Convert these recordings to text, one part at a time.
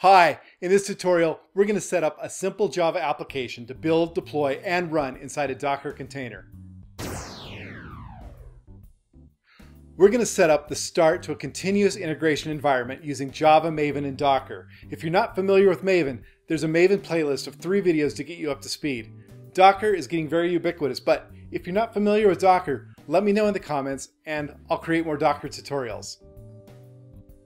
Hi, in this tutorial, we're going to set up a simple Java application to build, deploy, and run inside a Docker container. We're going to set up the start to a continuous integration environment using Java, Maven, and Docker. If you're not familiar with Maven, there's a Maven playlist of 3 videos to get you up to speed. Docker is getting very ubiquitous, but if you're not familiar with Docker, let me know in the comments and I'll create more Docker tutorials.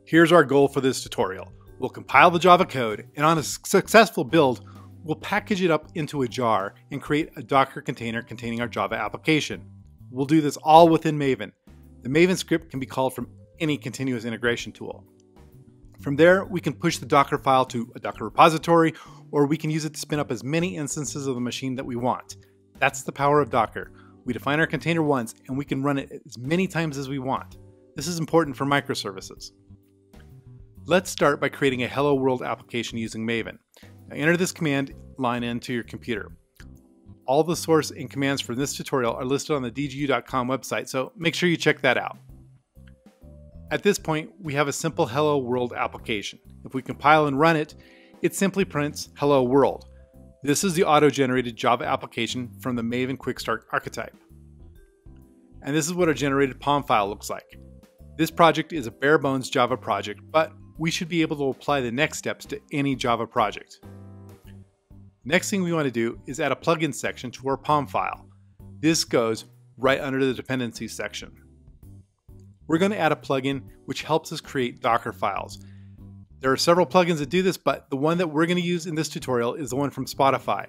Here's our goal for this tutorial. We'll compile the Java code, and on a successful build, we'll package it up into a jar and create a Docker container containing our Java application. We'll do this all within Maven. The Maven script can be called from any continuous integration tool. From there, we can push the Docker file to a Docker repository, or we can use it to spin up as many instances of the machine that we want. That's the power of Docker. We define our container once, and we can run it as many times as we want. This is important for microservices. Let's start by creating a Hello World application using Maven. Now enter this command line into your computer. All the source and commands for this tutorial are listed on the deegeu.com website, so make sure you check that out. At this point, we have a simple Hello World application. If we compile and run it, it simply prints Hello World. This is the auto-generated Java application from the Maven Quick Start archetype. And this is what our generated POM file looks like. This project is a bare-bones Java project, but we should be able to apply the next steps to any Java project. Next thing we want to do is add a plugin section to our POM file. This goes right under the dependencies section. We're going to add a plugin which helps us create Docker files. There are several plugins that do this, but the one that we're going to use in this tutorial is the one from Spotify.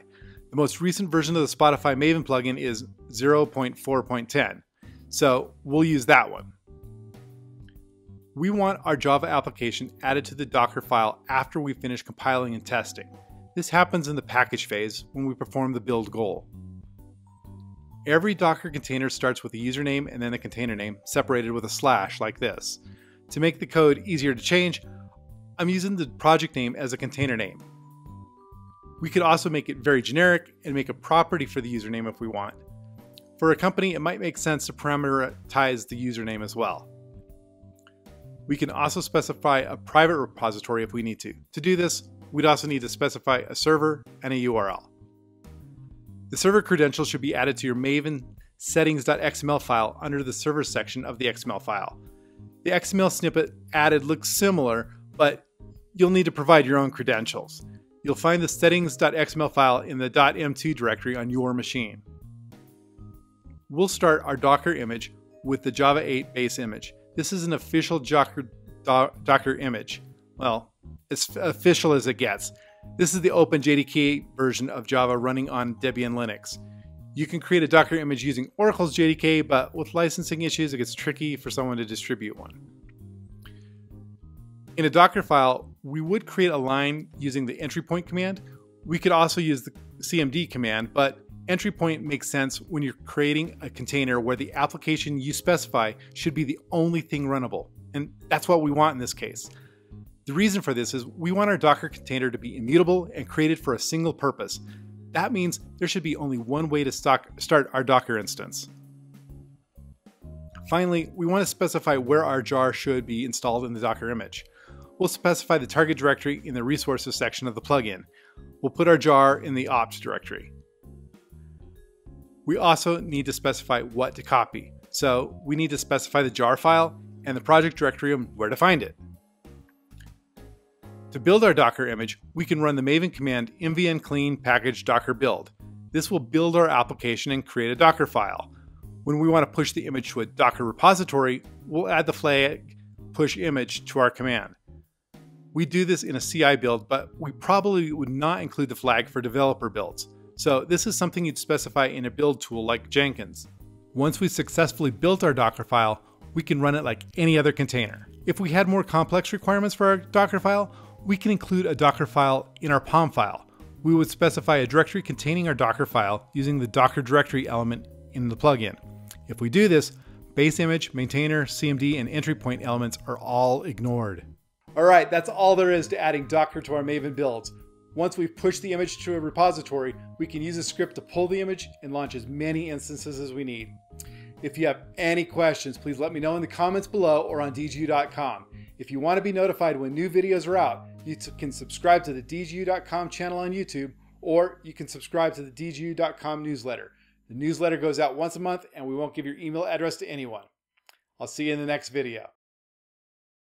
The most recent version of the Spotify Maven plugin is 0.4.10, so we'll use that one. We want our Java application added to the Docker file after we finish compiling and testing. This happens in the package phase when we perform the build goal. Every Docker container starts with a username and then the container name separated with a slash like this. To make the code easier to change, I'm using the project name as a container name. We could also make it very generic and make a property for the username if we want. For a company, it might make sense to parameterize the username as well. We can also specify a private repository if we need to. To do this, we'd also need to specify a server and a URL. The server credentials should be added to your Maven settings.xml file under the server section of the XML file. The XML snippet added looks similar, but you'll need to provide your own credentials. You'll find the settings.xml file in the .m2 directory on your machine. We'll start our Docker image with the Java 8 base image. This is an official Docker image. Well, as official as it gets. This is the OpenJDK version of Java running on Debian Linux. You can create a Docker image using Oracle's JDK, but with licensing issues, it gets tricky for someone to distribute one. In a Docker file, we would create a line using the entry point command. We could also use the CMD command, but entry point makes sense when you're creating a container where the application you specify should be the only thing runnable. And that's what we want in this case. The reason for this is we want our Docker container to be immutable and created for a single purpose. That means there should be only one way to start our Docker instance. Finally, we want to specify where our jar should be installed in the Docker image. We'll specify the target directory in the resources section of the plugin. We'll put our jar in the ops directory. We also need to specify what to copy. So we need to specify the jar file and the project directory and where to find it. To build our Docker image, we can run the Maven command mvn clean package docker build. This will build our application and create a Docker file. When we want to push the image to a Docker repository, we'll add the flag push image to our command. We do this in a CI build, but we probably would not include the flag for developer builds. So this is something you'd specify in a build tool like Jenkins. Once we've successfully built our Docker file, we can run it like any other container. If we had more complex requirements for our Docker file, we can include a Docker file in our POM file. We would specify a directory containing our Docker file using the Docker directory element in the plugin. If we do this, base image, maintainer, CMD, and entry point elements are all ignored. All right, that's all there is to adding Docker to our Maven builds. Once we've pushed the image to a repository, we can use a script to pull the image and launch as many instances as we need. If you have any questions, please let me know in the comments below or on deegeu.com. If you want to be notified when new videos are out, You can subscribe to the deegeu.com channel on YouTube, or you can subscribe to the deegeu.com newsletter. The newsletter goes out once a month, and we won't give your email address to anyone. I'll see you in the next video.